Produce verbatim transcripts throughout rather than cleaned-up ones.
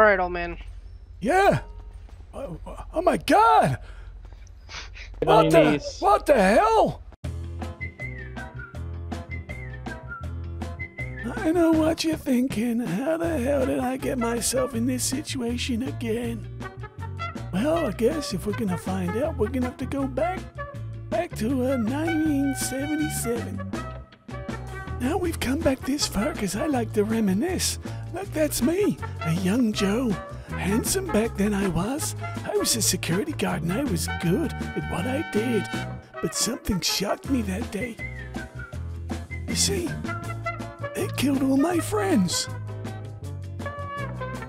All right, old man. Yeah. Oh, oh my God. What the, what the hell? I know what you're thinking. How the hell did I get myself in this situation again? Well, I guess if we're gonna find out, we're gonna have to go back, back to uh, nineteen seventy-seven. Now we've come back this far because I like to reminisce. Look, that's me, a young Joe. Handsome back then I was. I was a security guard and I was good at what I did. But something shocked me that day. You see, it killed all my friends.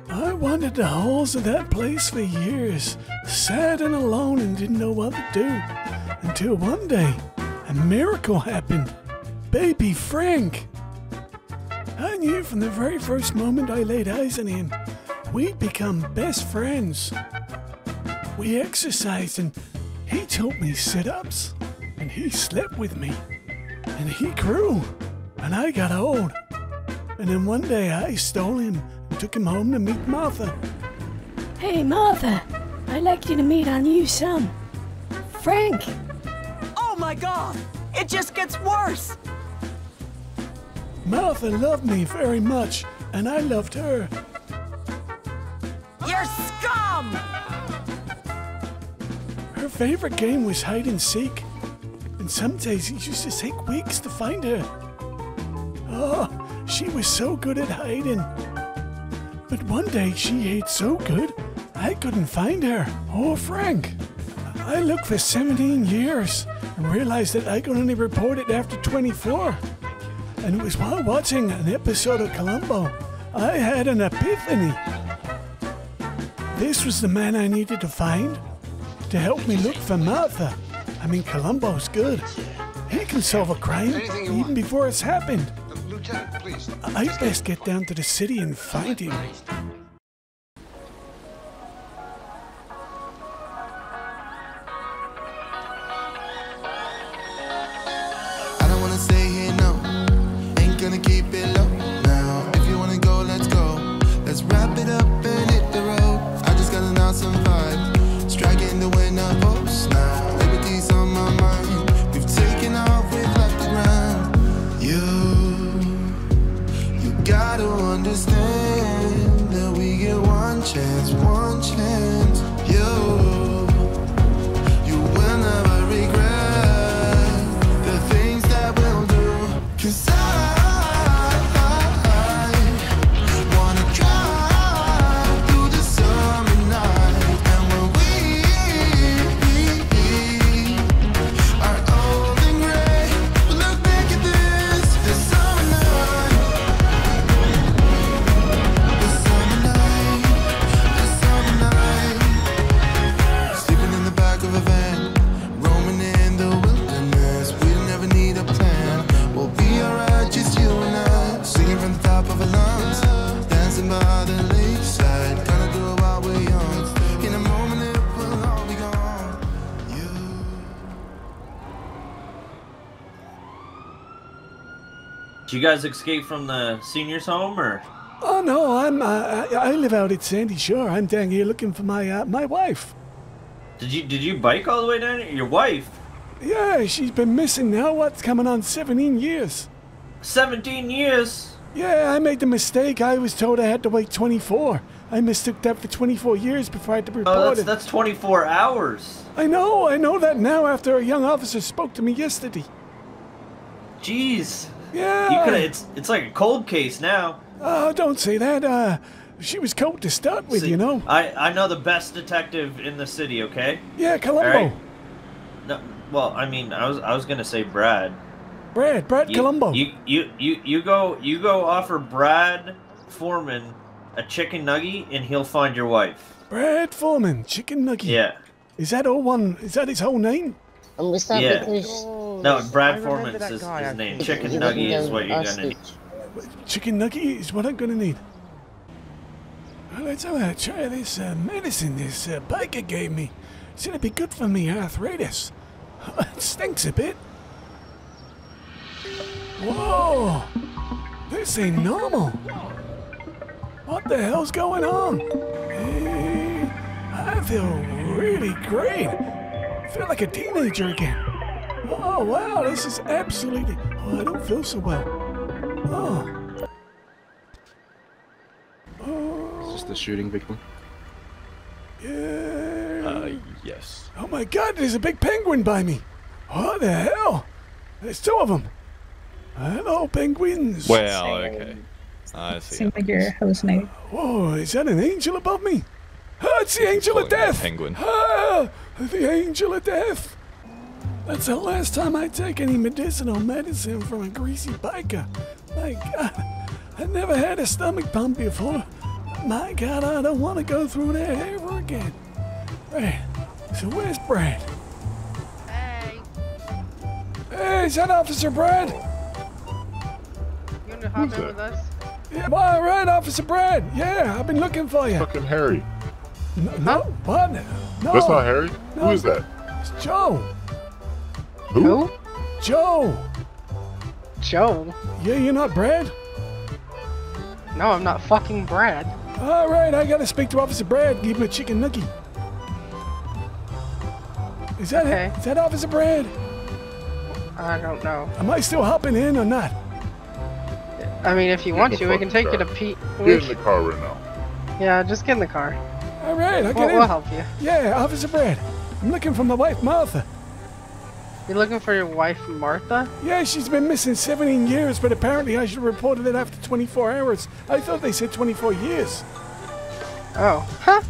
I wandered the halls of that place for years, sad and alone and didn't know what to do. Until one day, a miracle happened. Baby Frank! I knew from the very first moment I laid eyes on him, we'd become best friends. We exercised and he taught me sit-ups, and he slept with me, and he grew, and I got old. And then one day I stole him and took him home to meet Martha. Hey Martha, I'd like you to meet our new son, Frank. Oh my God, it just gets worse. Martha loved me very much, and I loved her. You're scum! Her favorite game was hide and seek, and some days it used to take weeks to find her. Oh, she was so good at hiding. But one day she hid so good, I couldn't find her. Oh, Frank. I looked for seventeen years and realized that I could only report it after twenty-four. And it was while watching an episode of Columbo, I had an epiphany. This was the man I needed to find to help me look for Martha. I mean, Columbo's good. He can solve a crime even before it's happened. Lieutenant, please. I'd best get down to the city and find him. I don't want to stay here, no. Gonna keep it low now. If you wanna go, let's go. Let's wrap it up and hit the road. I just got an awesome vibe, striking the wind of hopes now. Liberty's on my mind. We've taken off, we've left the ground. You, you gotta understand that we get one chance, one chance. You, you will never regret the things that we'll do. Cause I Did you guys escape from the seniors' home, or? Oh no, I'm. Uh, I, I live out at Sandy Shore. I'm down here looking for my uh, my wife. Did you did you bike all the way down here? Your wife? Yeah, she's been missing now. What's coming on seventeen years? seventeen years? Yeah, I made the mistake. I was told I had to wait twenty-four. I mistook that for twenty-four years before I had to report oh, that's, it. That's twenty-four hours. I know. I know that now. After a young officer spoke to me yesterday. Jeez. Yeah. You could. It's it's like a cold case now. Oh, don't say that. Uh, she was cold to start with, See, you know. I I know the best detective in the city. Okay. Yeah, Columbo. Right. No, well, I mean, I was I was gonna say Brad. Brad, Brad you, Columbo. You, you you you go you go offer Brad Foreman a chicken nugget and he'll find your wife. Brad Foreman, chicken nugget. Yeah. Is that all one? Is that his whole name? Um, was that yeah. because? No, Brad Foreman's his, his name. Chicken nugget is what you're gonna need. Chicken nugget is what I'm gonna need. Well, let's have a try of this uh, medicine this uh, biker gave me. It's gonna be good for me arthritis. It stinks a bit. Whoa! This ain't normal. What the hell's going on? Hey, I feel really great. I feel like a teenager again. Oh, wow, this is absolutely... Oh, I don't feel so well. Oh. Oh. Is this the shooting victim? Yeah. Uh, yes. Oh my God, there's a big penguin by me. What the hell? There's two of them. Hello, penguins. Well, okay. I see. Seems like you're hallucinating. Whoa, is that an angel above me? Ah, it's the angel of death. Penguin. Ah, the angel of death. That's the last time I take any medicinal medicine from a greasy biker. My God, I never had a stomach pump before. My God, I don't want to go through that ever again. Right, so where's Brad? Hey. Hey, is that Officer Brad? You want to hop Who's in that? with us? Yeah, all right, Officer Brad. Yeah, I've been looking for you. Fucking Harry. No, no, what? No. That's not Harry. No. Who is that? It's Joe. Who? Who? Joe. Joe? Yeah, you're not Brad? No, I'm not fucking Brad. All right, I gotta speak to Officer Brad. Give him a chicken nookie. Is that okay. Is that Officer Brad? I don't know. Am I still hopping in or not? I mean, if you get want to, we can take car. you to Pete. Get we... in the car right now. Yeah, just get in the car. All right, I'll get we'll, in. We'll help you. Yeah, Officer Brad. I'm looking for my wife, Martha. You're looking for your wife, Martha? Yeah, she's been missing seventeen years, but apparently I should have reported it after twenty-four hours. I thought they said twenty-four years. Oh. Huh?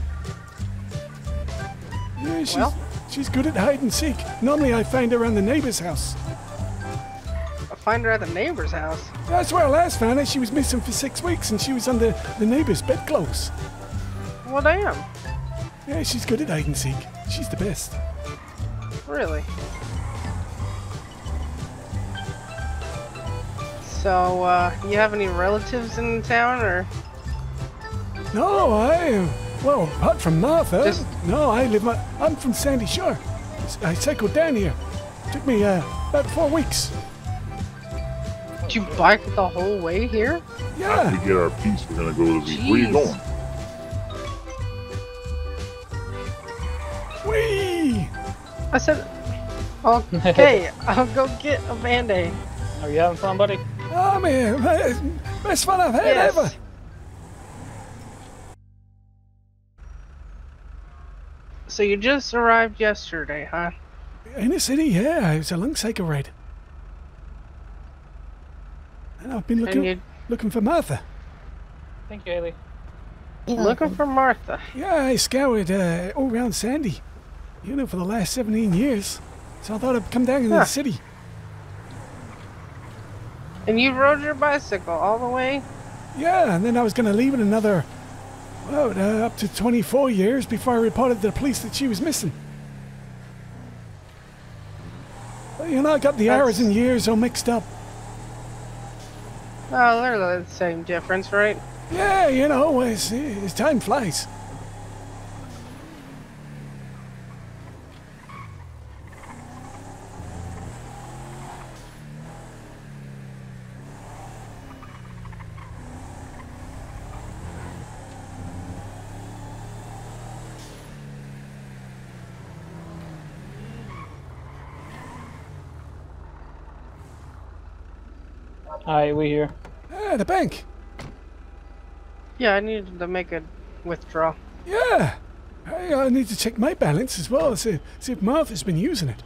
Yeah, she's, well. she's good at hide and seek. Normally I find her on the neighbor's house. I find her at the neighbor's house? That's where I last found her. She was missing for six weeks, and she was under the neighbor's bedclothes. Well, damn. Yeah, she's good at hide and seek. She's the best. Really? So, uh, you have any relatives in town, or? No, I, well, apart from Martha, Just... no, I live my, I'm from Sandy Shore. I cycled down here. It took me, uh, about four weeks. Did you bike the whole way here? Yeah. After we get our piece, we're gonna go to the, where are you going? Whee! I said, okay, I'll go get a Band-Aid. Are you having fun, buddy? Oh man, best fun I've had yes. ever! So you just arrived yesterday, huh? In the city, yeah. It was a long cycle ride. And I've been looking looking for Martha. Thank you, Ailey. Looking for Martha? Yeah, I scoured uh, all around Sandy, you know, for the last seventeen years. So I thought I'd come down into huh. the city. And you rode your bicycle all the way? Yeah, and then I was going to leave it another, well, uh, up to twenty-four years before I reported to the police that she was missing. Well, you know, I got the That's... hours and years all mixed up. Oh, they're the same difference, right? Yeah, you know, it's, it's time flies. Hi, we here. Ah, the bank. Yeah, I needed to make a withdrawal. Yeah. I, I need to check my balance as well, see, see if Martha's been using it.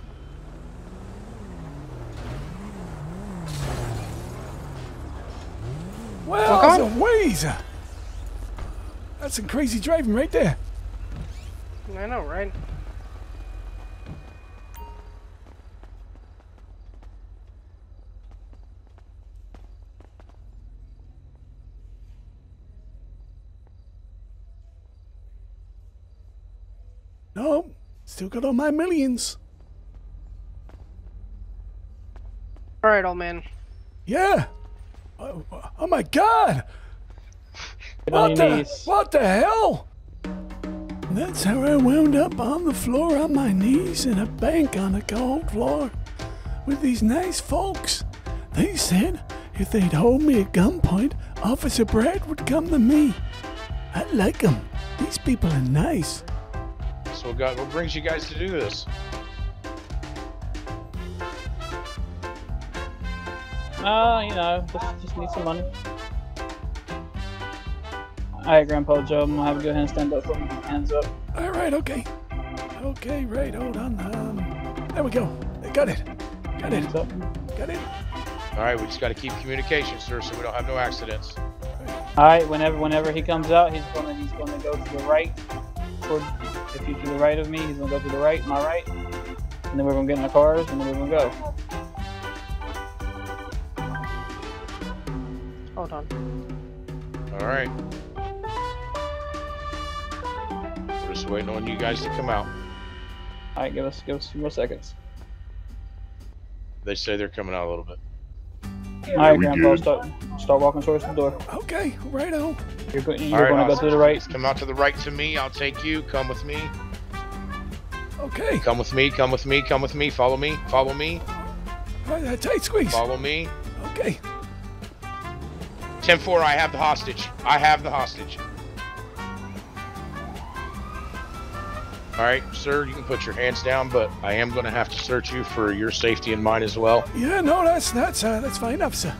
Well, that's a wazer. That's some crazy driving right there. I know, right? No, still got all my millions. All right, old man. Yeah. Oh, oh my God. What the, what the hell? That's how I wound up on the floor on my knees in a bank on a cold floor with these nice folks. They said if they'd hold me at gunpoint, Officer Brad would come to me. I like him. These people are nice. So God, what brings you guys to do this? Uh, you know, just, just need some money. Alright, Grandpa Joe, I'm gonna have to go ahead and stand up for me. Hands up. Alright, okay. Okay, right, hold on. Um, there we go. Got it. Got it. Got it. Alright, we just gotta keep communication, sir, so we don't have no accidents. Alright, whenever whenever he comes out, he's gonna he's gonna go to the right. Toward, if he's to the right of me, he's gonna go to the right, my right. And then we're gonna get in the cars and then we're gonna go. Hold on. All right. We're just waiting on you guys to come out. All right, give us give us a few more seconds. They say they're coming out a little bit. All right, Grandpa, start start walking towards the door. Okay, right on. You're going you're right, to go to the right. Come out to the right to me. I'll take you. Come with me. Okay. Come with me. Come with me. Come with me. Follow me. Follow me. All right, tight squeeze. Follow me. Okay. ten four, I have the hostage. I have the hostage. Alright, sir, you can put your hands down, but I am going to have to search you for your safety and mine as well. Yeah, no, that's that's uh, that's fine enough, sir.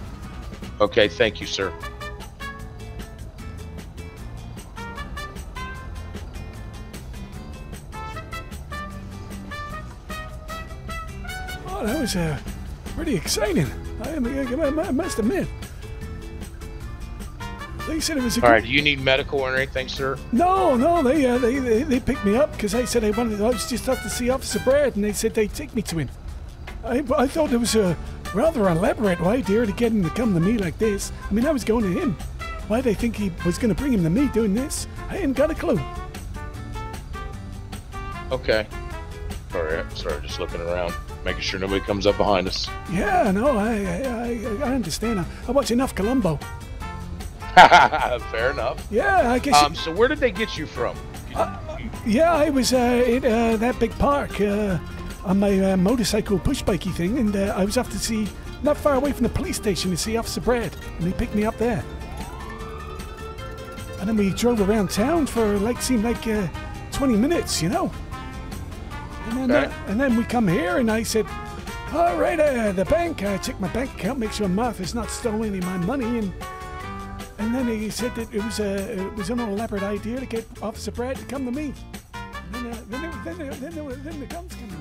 Okay, thank you, sir. Oh, that was uh, pretty exciting. I, I must admit. They said it was a good... All right, do you need medical or anything, sir? No, no, they uh, they, they they picked me up because I said I wanted. I was just up to see Officer Brad, and they said they'd take me to him. I I thought it was a rather elaborate idea to get him to come to me like this. I mean, I was going to him. Why they think he was going to bring him to me doing this? I ain't got a clue. Okay. All right. Sorry, just looking around, making sure nobody comes up behind us. Yeah, no, I I I, I understand. I, I watch enough Columbo. Fair enough. Yeah, I guess. Um, it, so where did they get you from? You, uh, you, yeah, I was uh, at uh, that big park uh, on my uh, motorcycle push bikey thing, and uh, I was off to see, not far away from the police station, to see Officer Brad, and he picked me up there. And then we drove around town for like seemed like uh, twenty minutes, you know. And then, okay. uh, and then we come here, and I said, "All right, uh, the bank. I check my bank account, make sure Martha's not stolen any of my money." And. And then he said that it was a it was an elaborate idea to get Officer Brad to come to me. And then, uh, then, there, then, there, then, there, then the guns came.